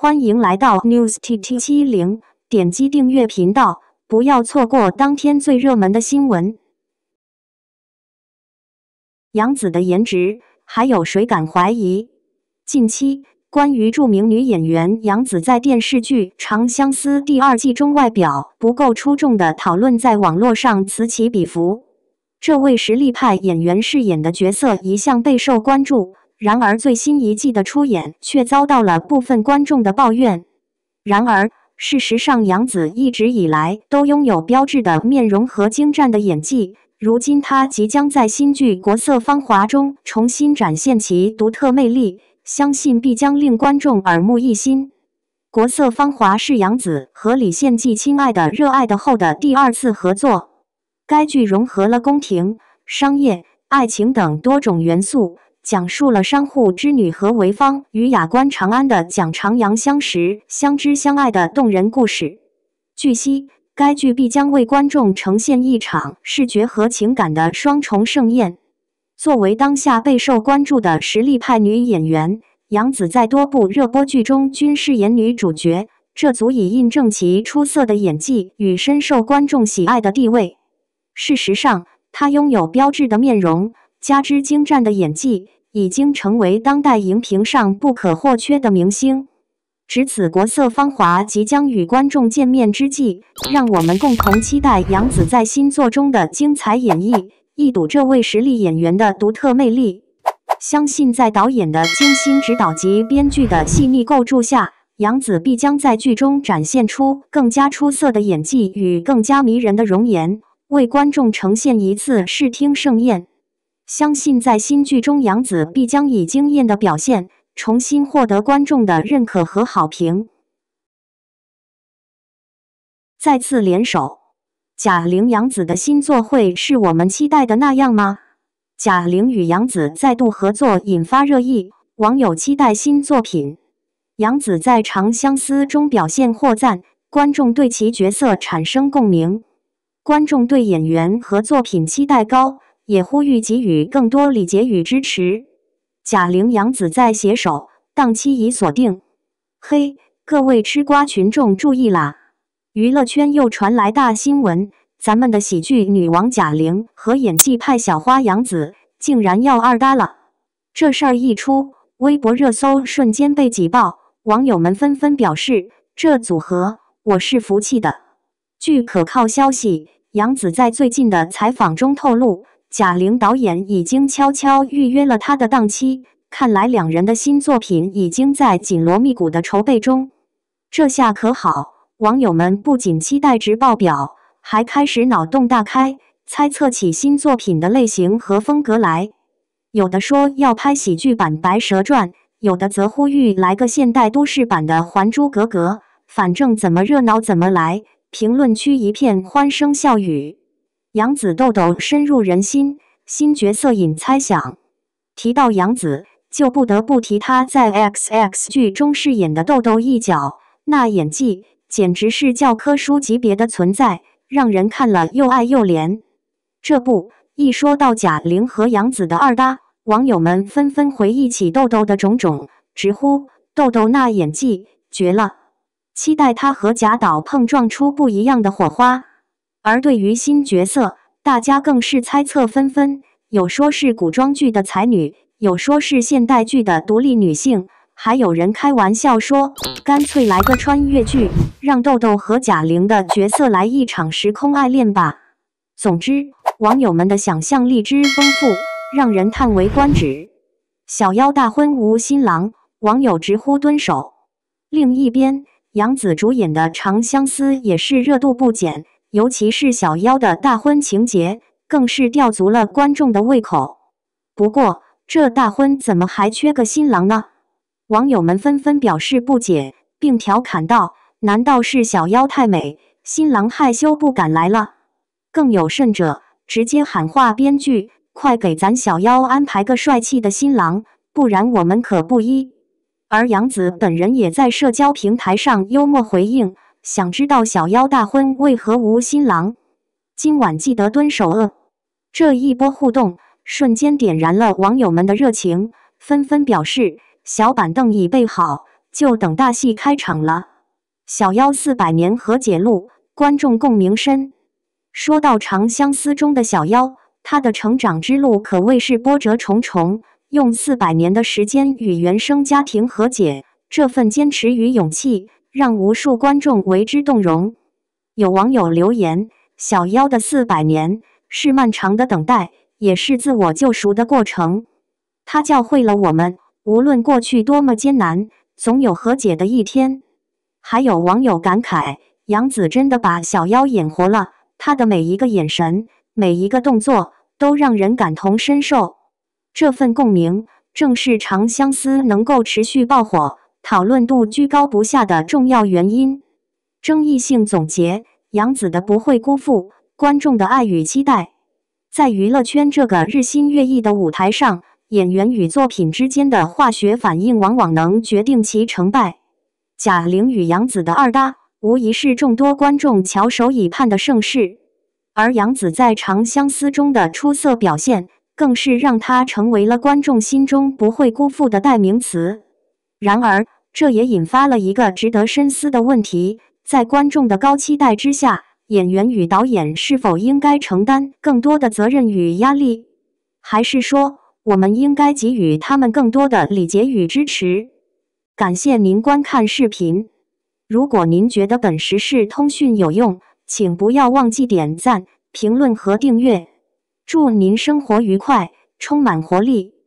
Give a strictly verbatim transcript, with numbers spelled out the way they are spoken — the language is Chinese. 欢迎来到 News T T 七十， 点击订阅频道，不要错过当天最热门的新闻。杨紫的颜值，还有谁敢怀疑？近期，关于著名女演员杨紫在电视剧《长相思》第二季中外表不够出众的讨论在网络上此起彼伏。这位实力派演员饰演的角色一向备受关注。 然而，最新一季的出演却遭到了部分观众的抱怨。然而，事实上，杨紫一直以来都拥有标致的面容和精湛的演技。如今，她即将在新剧《国色芳华》中重新展现其独特魅力，相信必将令观众耳目一新。《国色芳华》是杨紫和李现继《亲爱的热爱的后》的第二次合作。该剧融合了宫廷、商业、爱情等多种元素。 讲述了商户之女何为芳与雅观长安的蒋长阳相识、相知相爱的动人故事。据悉，该剧必将为观众呈现一场视觉和情感的双重盛宴。作为当下备受关注的实力派女演员，杨紫在多部热播剧中均饰演女主角，这足以印证其出色的演技与深受观众喜爱的地位。事实上，她拥有标致的面容，加之精湛的演技。 已经成为当代荧屏上不可或缺的明星。值此《国色芳华》即将与观众见面之际，让我们共同期待杨紫在新作中的精彩演绎，一睹这位实力演员的独特魅力。相信在导演的精心指导及编剧的细腻构筑下，杨紫必将在剧中展现出更加出色的演技与更加迷人的容颜，为观众呈现一次视听盛宴。 相信在新剧中，杨紫必将以惊艳的表现重新获得观众的认可和好评。再次联手，贾玲杨紫的新作会是我们期待的那样吗？贾玲与杨紫再度合作引发热议，网友期待新作品。杨紫在《长相思》中表现获赞，观众对其角色产生共鸣，观众对演员和作品期待高。 也呼吁给予更多理解与支持。贾玲、杨紫在携手，档期已锁定。嘿，各位吃瓜群众注意啦！娱乐圈又传来大新闻，咱们的喜剧女王贾玲和演技派小花杨紫竟然要二搭了。这事儿一出，微博热搜瞬间被挤爆，网友们纷纷表示：“这组合我是服气的。”据可靠消息，杨紫在最近的采访中透露。 贾玲导演已经悄悄预约了她的档期，看来两人的新作品已经在紧锣密鼓的筹备中。这下可好，网友们不仅期待值爆表，还开始脑洞大开，猜测起新作品的类型和风格来。有的说要拍喜剧版《白蛇传》，有的则呼吁来个现代都市版的《还珠格格》。反正怎么热闹怎么来，评论区一片欢声笑语。 杨紫豆豆深入人心，新角色引猜想。提到杨紫，就不得不提她在《X X 剧》中饰演的豆豆一角，那演技简直是教科书级别的存在，让人看了又爱又怜。这不，一说到贾玲和杨紫的二搭，网友们纷纷回忆起豆豆的种种，直呼豆豆那演技绝了，期待她和贾导碰撞出不一样的火花。 而对于新角色，大家更是猜测纷纷，有说是古装剧的才女，有说是现代剧的独立女性，还有人开玩笑说，干脆来个穿越剧，让豆豆和贾玲的角色来一场时空爱恋吧。总之，网友们的想象力之丰富，让人叹为观止。小妖大婚无新郎，网友直呼蹲守。另一边，杨紫主演的《长相思》也是热度不减。 尤其是小妖的大婚情节，更是吊足了观众的胃口。不过，这大婚怎么还缺个新郎呢？网友们纷纷表示不解，并调侃道：“难道是小妖太美，新郎害羞不敢来了？”更有甚者，直接喊话编剧：“快给咱小妖安排个帅气的新郎，不然我们可不依。”而杨紫本人也在社交平台上幽默回应。 想知道小妖大婚为何无新郎？今晚记得蹲守呃！这一波互动瞬间点燃了网友们的热情，纷纷表示小板凳已备好，就等大戏开场了。小妖四百年和解录，观众共鸣深。说到长相思中的小妖，他的成长之路可谓是波折重重，用四百年的时间与原生家庭和解，这份坚持与勇气，让无数观众为之动容。有网友留言：“小妖的四百年是漫长的等待，也是自我救赎的过程。他教会了我们，无论过去多么艰难，总有和解的一天。”还有网友感慨：“杨紫真的把小妖演活了，她的每一个眼神，每一个动作，都让人感同身受。”这份共鸣，正是长相思能够持续爆火、讨论度居高不下的重要原因。争议性总结：杨紫的不会辜负观众的爱与期待。在娱乐圈这个日新月异的舞台上，演员与作品之间的化学反应往往能决定其成败。贾玲与杨紫的二搭，无疑是众多观众翘首以盼的盛事。而杨紫在《长相思》中的出色表现，更是让她成为了观众心中不会辜负的代名词。然而，这也引发了一个值得深思的问题：在观众的高期待之下，演员与导演是否应该承担更多的责任与压力？还是说，我们应该给予他们更多的理解与支持？感谢您观看视频。如果您觉得本时事通讯有用，请不要忘记点赞、评论和订阅。祝您生活愉快，充满活力。